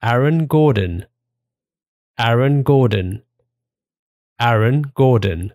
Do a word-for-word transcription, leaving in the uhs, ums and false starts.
Aaron Gordon, Aaron Gordon, Aaron Gordon.